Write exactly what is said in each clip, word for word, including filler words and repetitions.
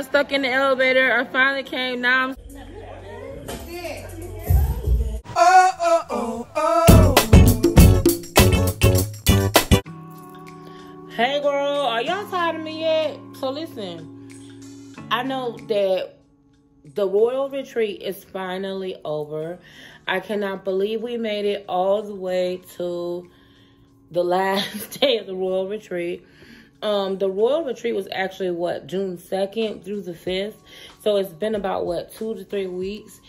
got stuck in the elevator. I finally came. Now I'm. Oh, oh, oh, oh. Hey, girl, are y'all tired of me yet? So, listen, I know that the Royal Retreat is finally over. I cannot believe we made it all the way to the last day of the Royal Retreat. Um, the Royal Retreat was actually, what, June second through the fifth. So it's been about, what, two to three weeks.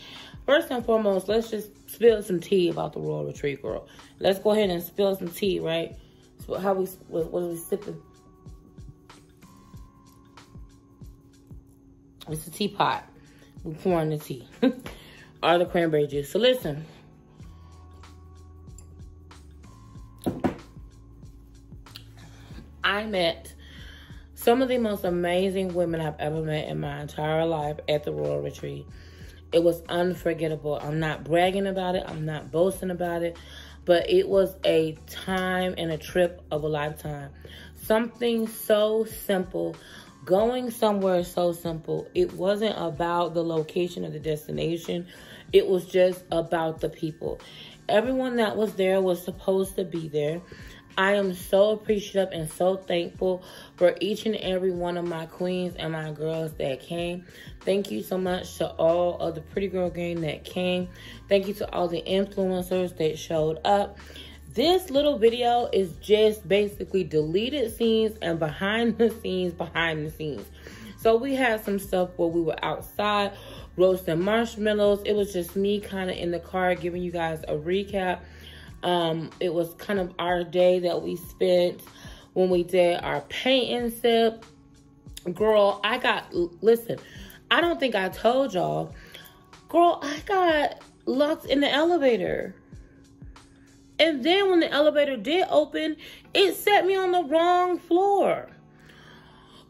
First and foremost, let's just spill some tea about the Royal Retreat, girl. Let's go ahead and spill some tea, right? So how we, what, what are we sipping? It's a teapot. We're pouring the tea. Or the cranberry juice. So listen. I met some of the most amazing women I've ever met in my entire life at the Royal Retreat. It was unforgettable. I'm not bragging about it. I'm not boasting about it. But it was a time and a trip of a lifetime. Something so simple. Going somewhere so simple. It wasn't about the location or the destination. It was just about the people. Everyone that was there was supposed to be there. I am so appreciative and so thankful for each and every one of my queens and my girls that came. Thank you so much to all of the Pretty Girl Gang that came. Thank you to all the influencers that showed up. This little video is just basically deleted scenes and behind the scenes, behind the scenes. So we had some stuff where we were outside roasting marshmallows. It was just me kind of in the car giving you guys a recap. Um, it was kind of our day that we spent when we did our paint and sip. Girl, I got, listen, I don't think I told y'all. Girl, I got locked in the elevator. And then when the elevator did open, it set me on the wrong floor.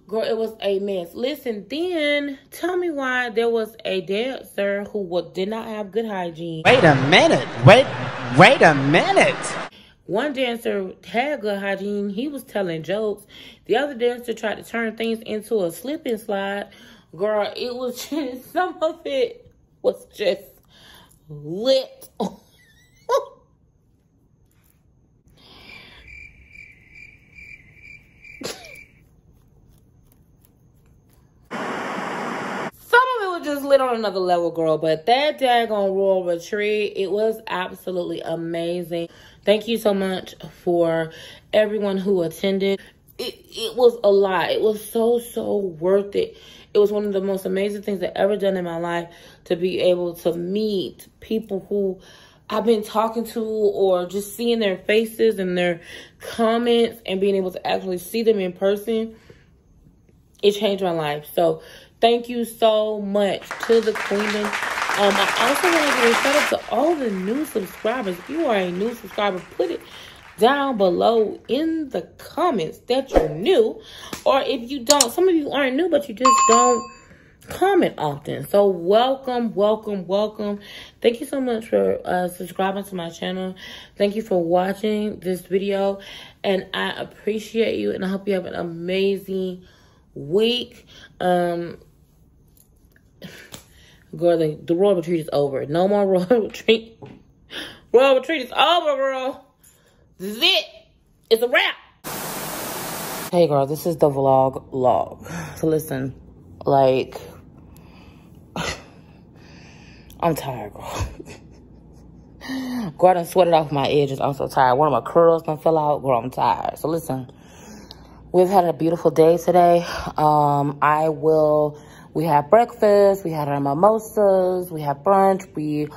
Girl, it was a mess. Listen, then tell me why there was a dancer who did not have good hygiene. Wait a minute. Wait, wait a minute. One dancer had good hygiene. He was telling jokes. The other dancer tried to turn things into a slip and slide. Girl, it was just, some of it was just lit. Just lit on another level, girl. But that daggone Royal Retreat, it was absolutely amazing. Thank you so much for everyone who attended. It, it was a lot. It was so, so worth it. It was one of the most amazing things I've ever done in my life, to be able to meet people who I've been talking to, or just seeing their faces and their comments and being able to actually see them in person. It changed my life. So thank you so much to the Queendom. Um, I also want to give a shout out to all the new subscribers. If you are a new subscriber, put it down below in the comments that you're new. Or if you don't, some of you aren't new, but you just don't comment often. So welcome, welcome, welcome. Thank you so much for uh, subscribing to my channel. Thank you for watching this video. And I appreciate you. And I hope you have an amazing week. Um... Girl, the, the Royal Retreat is over. No more Royal Retreat. Royal Retreat is over, girl. This is it. It's a wrap. Hey, girl, this is the vlog log. So, listen, like, I'm tired, girl. Girl, I done sweated off my edges. I'm so tired. One of my curls done fell out. Girl, I'm tired. So, listen, we've had a beautiful day today. Um, I will... We had breakfast, we had our mimosas, we had brunch, we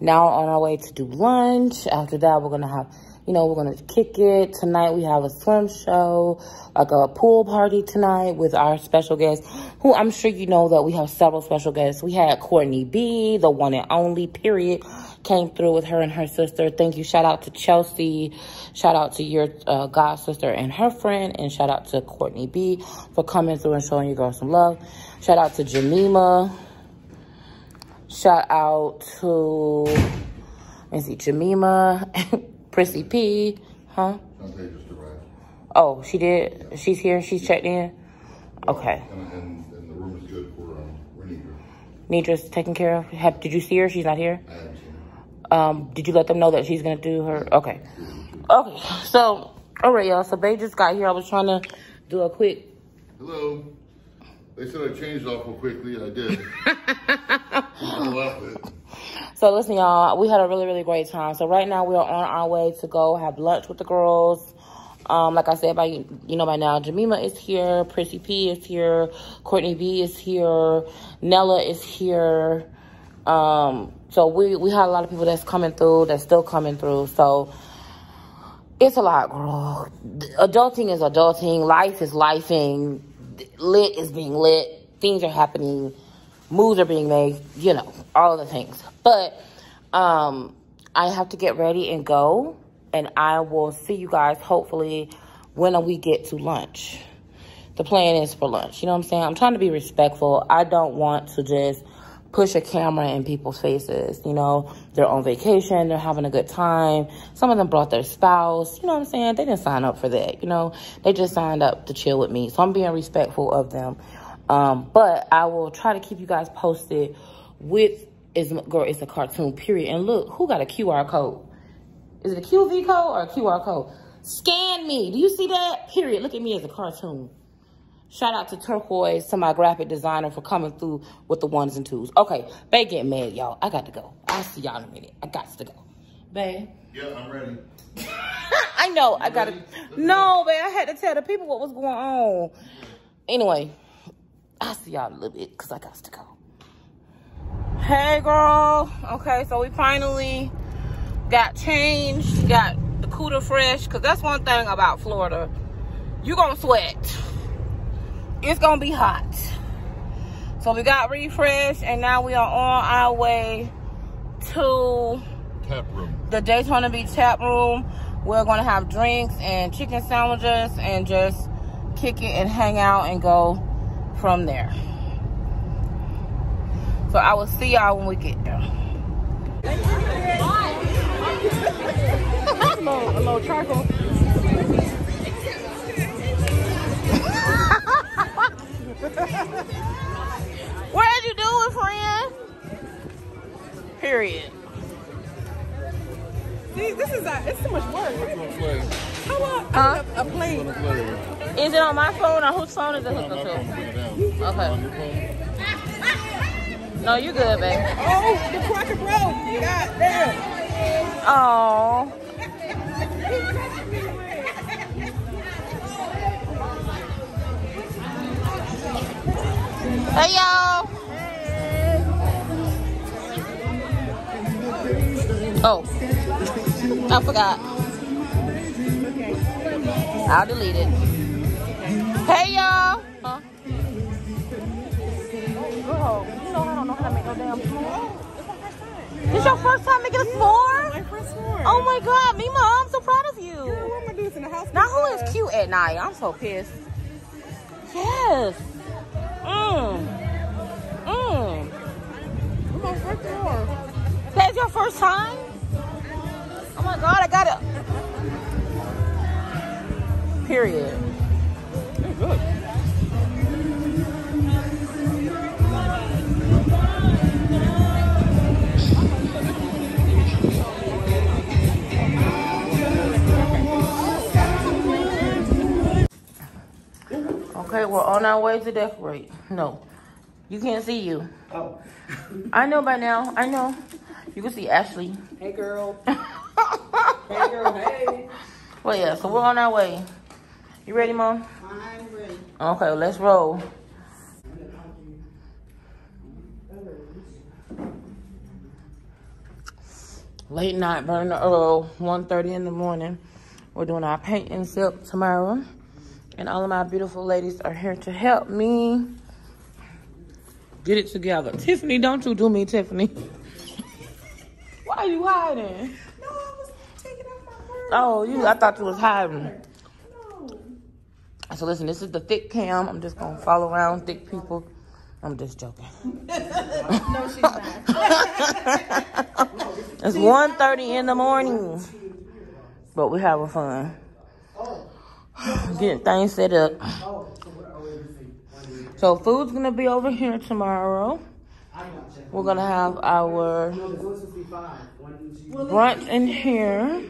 now on our way to do lunch. After that, we're going to have, you know, we're going to kick it. Tonight, we have a swim show, like a pool party tonight with our special guests, who I'm sure you know that we have several special guests. We had Courtney B, the one and only, period, came through with her and her sister. Thank you. Shout out to Chelsea. Shout out to your uh, god sister and her friend. And shout out to Courtney B for coming through and showing you girls some love. Shout out to Jemima. Shout out to, let me see, Jemima, Prissy P, huh? Oh, she did? She's here? She's checked in? Okay. And the room is good. Nidra's taken care of? Have, did you see her? She's not here? Um, did you let them know that she's going to do her? Okay. Okay. So, all right, y'all. So, they just got here. I was trying to do a quick. Hello. They said I changed awful quickly, and I did. I love it. So, listen, y'all. We had a really, really great time. So, right now, we are on our way to go have lunch with the girls. Um, like I said, by you know by now, Jemima is here. Prissy P is here. Courtney B is here. Nella is here. Um, so we, we had a lot of people that's coming through, that's still coming through. So it's a lot, girl. Adulting is adulting. Life is lifing. Lit is being lit. Things are happening. Moves are being made. You know, all of the things. But um, I have to get ready and go. And I will see you guys, hopefully, when we get to lunch. The plan is for lunch. You know what I'm saying? I'm trying to be respectful. I don't want to just push a camera in people's faces. You know, they're on vacation. They're having a good time. Some of them brought their spouse. You know what I'm saying? They didn't sign up for that. You know, they just signed up to chill with me. So I'm being respectful of them. Um, but I will try to keep you guys posted with, is, girl, it's a cartoon, period. And look, who got a Q R code? Is it a Q V code or a Q R code? Scan me. Do you see that? Period. Look at me as a cartoon. Shout out to Turquoise, to my graphic designer, for coming through with the ones and twos. Okay. Bae getting mad, y'all. I got to go. I'll see y'all in a minute. I got to go. Bae. Yeah, I'm ready. I know. You I got to. No, bae. I had to tell the people what was going on. Anyway, I'll see y'all in a little bit because I got to go. Hey, girl. Okay, so we finally got changed, got the cooler fresh, because that's one thing about Florida. You're going to sweat. It's going to be hot. So we got refreshed, and now we are on our way to tap room. The Daytona Beach tap room. We're going to have drinks and chicken sandwiches and just kick it and hang out and go from there. So I will see y'all when we get there. A little, a little charcoal. Where'd you do it, friend? Period. See, this is a, it's too much work. How about huh? a, a plane? Is it on my phone or whose phone is it hooked up to? Okay. No, you good, babe. Oh, the cracker broke. God damn. Oh. Hey y'all. Hey. Oh, I forgot. Okay. I'll delete it. Hey y'all. Huh? Girl, you know I don't know how to make no damn s'more. This your first time making a s'more? My first s'more. Oh my God, me mom, I'm so proud of you. Girl, what am I doing in the house? Now who is cute at night? I'm so pissed. Yes. Mmm. Mmm. My first time. That's your first time? Oh my God, I got it. Period. They're good. Okay, we're on our way to decorate. No, you can't see you. Oh. I know by now. I know. You can see Ashley. Hey, girl. Hey, girl. Hey. Well, yeah, so we're on our way. You ready, Mom? I'm ready. Okay, let's roll. Late night, burn the oil, one thirty in the morning. We're doing our paint and sip tomorrow. And all of my beautiful ladies are here to help me get it together. Tiffany, don't you do me, Tiffany. Why are you hiding? No, I was taking off my hair. Oh, you, I thought you was hiding. No. So listen, this is the thick cam. I'm just going to follow around thick people. I'm just joking. No, she's not. It's one thirty in the morning. But we're having fun. Getting things set up. So food's gonna be over here tomorrow. We're gonna have our brunch in here,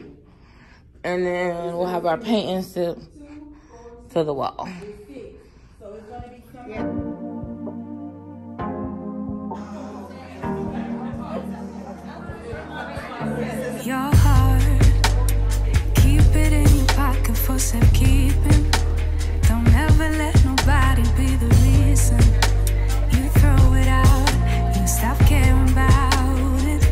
and then we'll have our paint and sip to the wall. Your heart, keep it in your pocket for safekeeping. Don't ever let nobody be the reason you throw it out. You stop caring about it.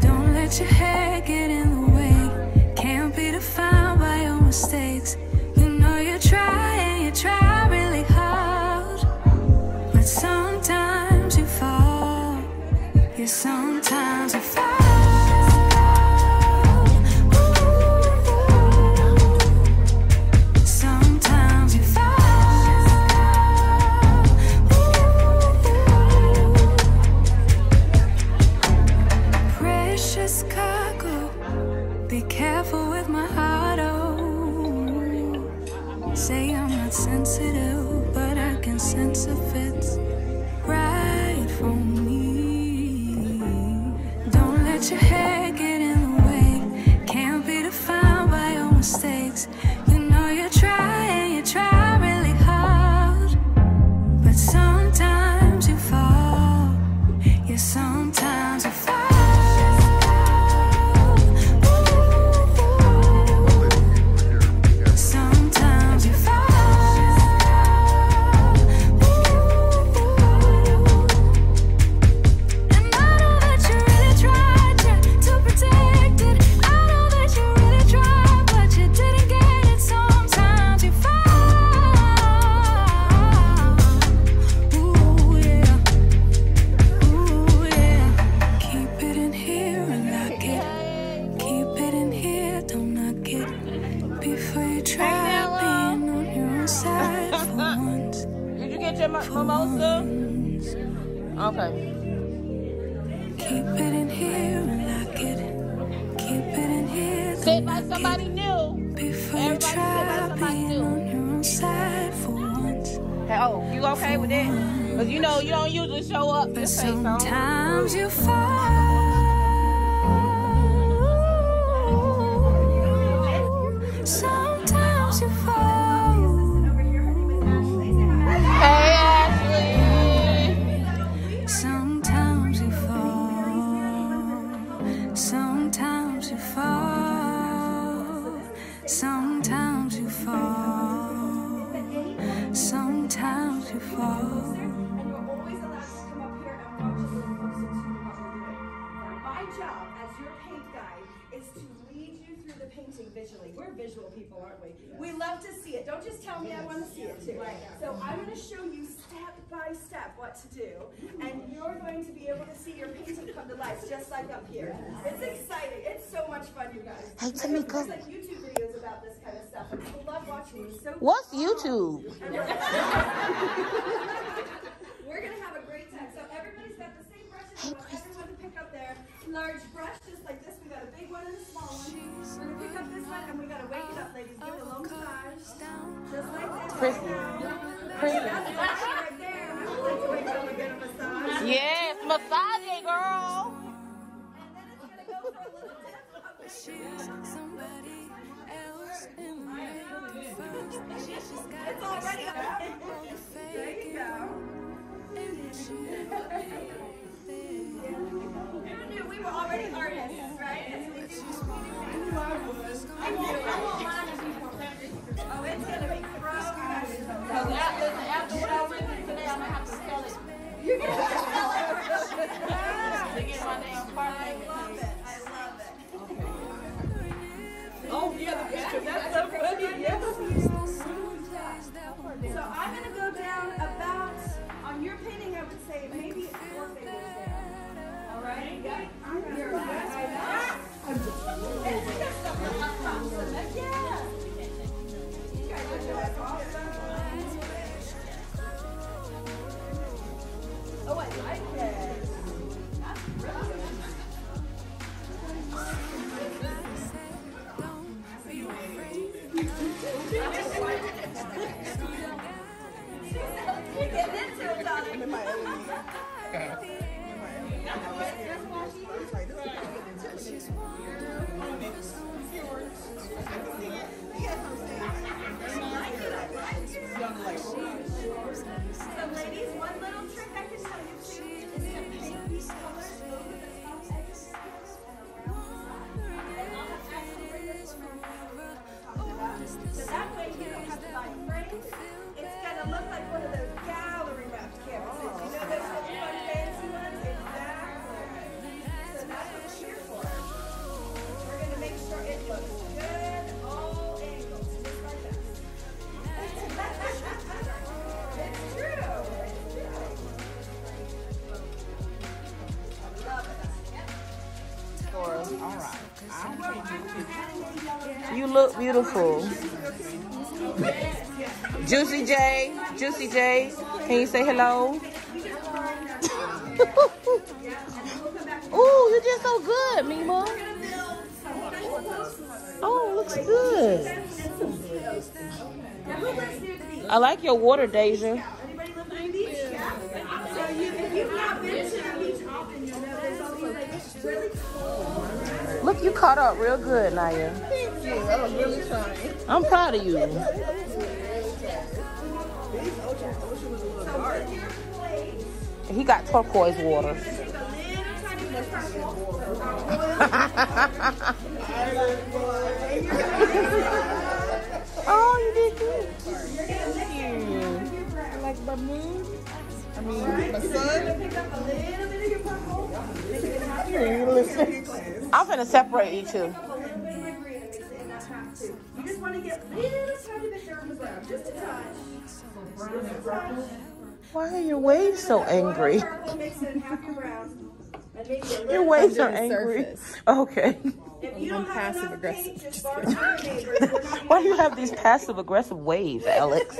Don't let your head get in the way. Can't be defined by your mistakes. You know you try and you try really hard, but sometimes you fall. Yeah, sometimes you fall. Hey, Tamika. Like YouTube videos about this kind of stuff. People love watching. So what's YouTube? We're gonna have a great time. So everybody's got the same brushes. Hey, Chris. Everyone pick up their large brush, just like this. We got a big one and a small one. We're gonna pick up this one and we gotta wake it up, ladies. Give it a long massage, just like this. Chris. Chris. Right there. I would like to wake up and get a massage. Yes, massage it, girl. She's somebody else in my first. She's already up. There you go. Who knew we were already artists, right? I want mine to be perfect. Oh, it's going to be gross. After what I went through today, I'm going to have to spell it. You're going to have to spell it. To get my name perfect. I love it. I love it. Oh, yeah, the picture. That's so funny. Yes. So I'm going to go down about, on your painting, I would say maybe four fingers down. All right? Yeah. I'm going to go down. I'm just going yeah. You guys are doing awesome. Oh, I like it. That's brilliant. Get into it, darling. in my element. So ladies, one little trick I can tell you too is to paint these colors over the top of the skulls and around the side. And all the actual rivers from the so that way you don't have to buy frames. It's going to look like one of those gallery wrapped canvases. You know those little fun fancy ones? Exactly. So that's what it's here for. We're going to make sure it looks good at all angles, just like that. It's true. It's true. I love it. Girls, all right. I'm well, you look beautiful. Juicy J, Juicy J, can you say hello? Oh, you did so good, Mima. Oh, looks good. I like your water, Deja. Anybody live on the beach? Yeah. So you, if you've not been to the beach often, you'll know there's always like really cool. Look, you caught up real good, Naya. Thank you. I was really trying. I'm proud of you. So with your plate, he got turquoise water. Oh, you did good. You're going to lick it. Like the moon. I mean, right, the sun. So you're going to pick up a little bit of your purple. Lick it in half. I'm going to separate you two. Pick up a little bit of your green. Mix it in that half too. You just want to get a little tiny bit there on the ground. Just a touch. Brown and brown. Why are your waves so angry? Purple, mix it in half your brown. And maybe a your waves are angry. Surface. Okay. If you don't have passive aggressive. Paint, why do you have these passive aggressive waves, Alex?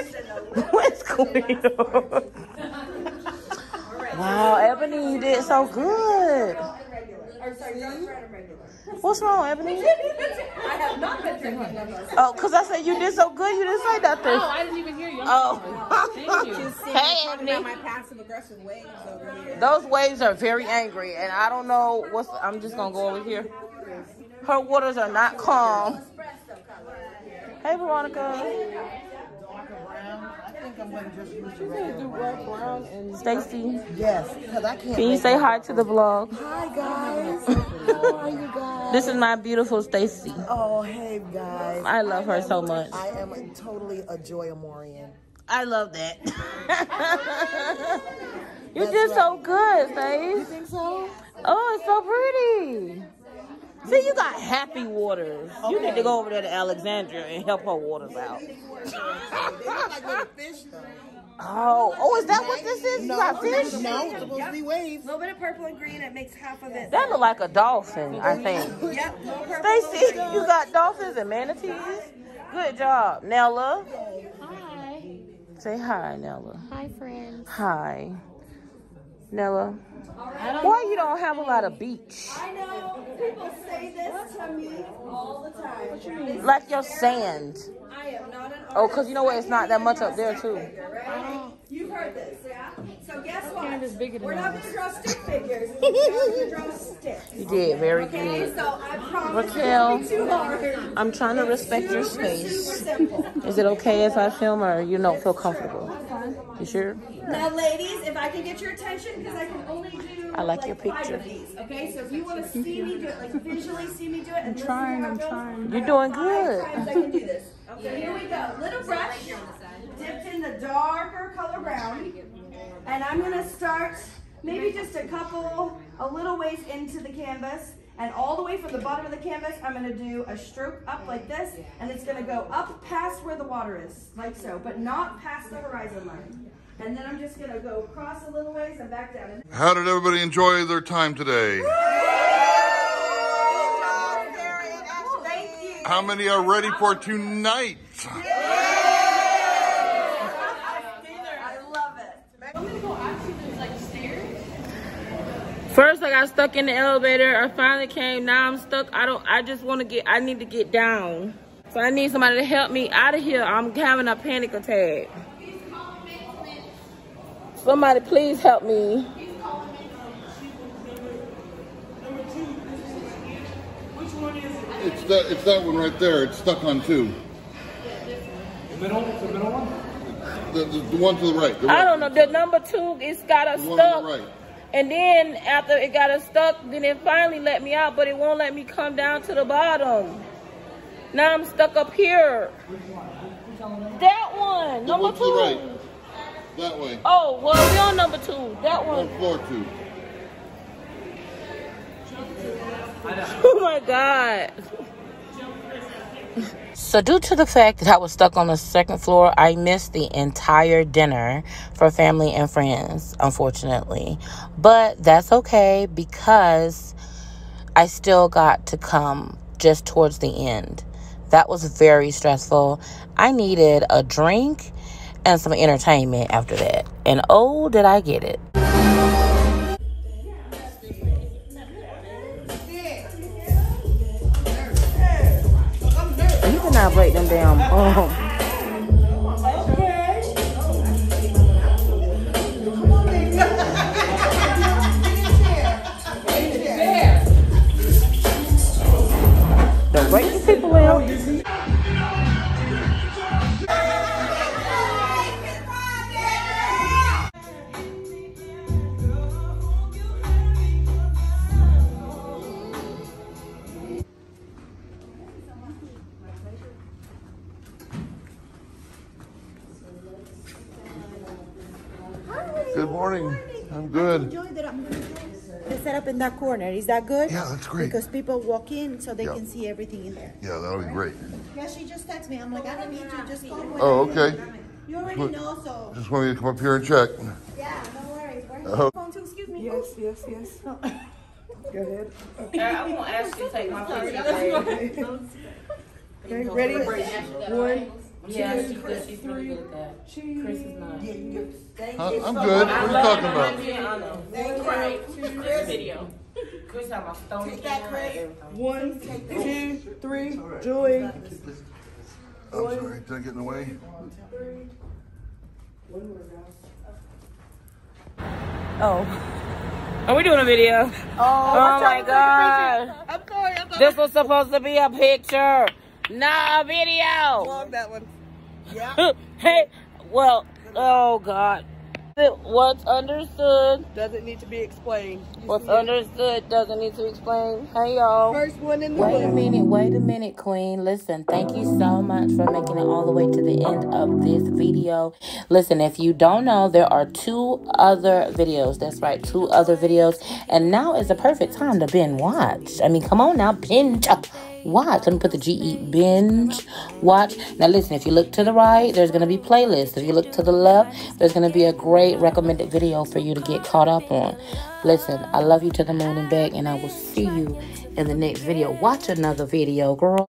What's going on? Wow, Ebony, you did so good. What's wrong, Ebony? I have not been drinking. Oh, because I said you did so good, you didn't say nothing. Oh, I didn't even hear you. Oh, thank you. Hey, Ebony. My passive aggressive waves over here. Those waves are very angry, and I don't know what's. I'm just gonna go over here. Her waters are not calm. Hey, Veronica. Stacy. Yes, because I can't. Can you say hi to the vlog? Hi, guys. How are you guys? This is my beautiful Stacy. Oh, hey, guys. I love her so much. I am a, totally a Joy Amorian. I love that. You That's did right. so good, Stace. You think so? Oh, it's so pretty. See, you got happy waters. Okay. You need to go over there to Alexandria and help her waters out. Oh, oh, is that what this is? You got fish? No, it's supposed to be waves. A little bit of purple and green, it makes half of it. That look like a dolphin, I think. Yep. Stacy, you got dolphins and manatees? Good job. Nella. Hi. Say hi, Nella. Hi, friends. Hi. Nella. Why you don't have a lot of beach? I know. People say this to me all the time. What you mean? Like your sand. I am not an artist. Oh, because you know what? It's not that much up there, too. You've heard this, yeah? So guess what? We're not going to draw stick figures. We're going to draw sticks. You did. Very good. So I promise Raquel, too hard. I'm trying to respect your space. Is it okay if I film or you don't feel comfortable? You sure? Now, ladies, if I can get your attention, because I can only do I like, like your picture. These, okay, so if you want to see me do it, like visually see me do it. And I'm trying, I'm trying. You're doing good. I can do this. Okay, here we go. Little brush dipped in the darker color brown. And I'm going to start maybe just a couple, a little ways into the canvas. And all the way from the bottom of the canvas, I'm going to do a stroke up like this. And it's going to go up past where the water is, like so, but not past the horizon line. And then I'm just going to go across a little ways and back down. How did everybody enjoy their time today? Woo! How many are ready for tonight? Yeah! I love it. I'm gonna go actually there's like stairs. First I got stuck in the elevator. I finally came. Now I'm stuck. I don't I just wanna get I need to get down. So I need somebody to help me out of here. I'm having a panic attack. Somebody please help me. It's that, it's that one right there. It's stuck on two. The middle, the middle one? The, the, the one to the right. The right. I don't know. The number two, it's got us stuck. The right. And then after it got us stuck, then it finally let me out, but it won't let me come down to the bottom. Now I'm stuck up here. Which one? That one. The number one two. Right. That way. Oh, well, we're on number two. That one. On floor two. Oh my God. So due to the fact that I was stuck on the second floor, I missed the entire dinner for family and friends, unfortunately. But that's okay because I still got to come just towards the end. That was very stressful. I needed a drink and some entertainment after that. And oh, did I get it. I break them down. Oh. Okay. Come on, baby. Don't break the people out. In that corner, is that good? Yeah, that's great. Because people walk in, so they yeah. can see everything in there. Yeah, that'll be great. Yeah, she just texted me. I'm like, I don't need you. Just call. Oh, okay. You already just know, so. Just want me to come up here and check. Yeah, no worries. Where's phone too? Excuse me. Yes, yes, yes. Go ahead. Okay. I won't ask you to take my phone. Okay, ready? One. Yeah, she does. She's really good at that. Chris is not. I'm good. What are you talking about? Chris video. Chris had my phone. Take that, Chris. One, two, three. Joy. I'm sorry. Did I get in the way? Oh. Are we doing a video? Oh, oh my God. I'm sorry. This was supposed to be a picture. Nah, a video. Vlog that one. Yeah. Hey, well, oh God. What's understood doesn't need to be explained. What's understood doesn't need to be explained. Hey, y'all. First one in the Wait a minute, wait a minute, Queen. Listen, thank you so much for making it all the way to the end of this video. Listen, if you don't know, there are two other videos. That's right, two other videos. And now is the perfect time to binge watch. I mean, come on now, binge watch. Let me put the G E, binge watch. Now listen, if you look to the right, there's going to be playlists. If you look to the left, there's going to be a great recommended video for you to get caught up on. Listen, I love you to the moon and back, and I will see you in the next video. Watch another video, girl.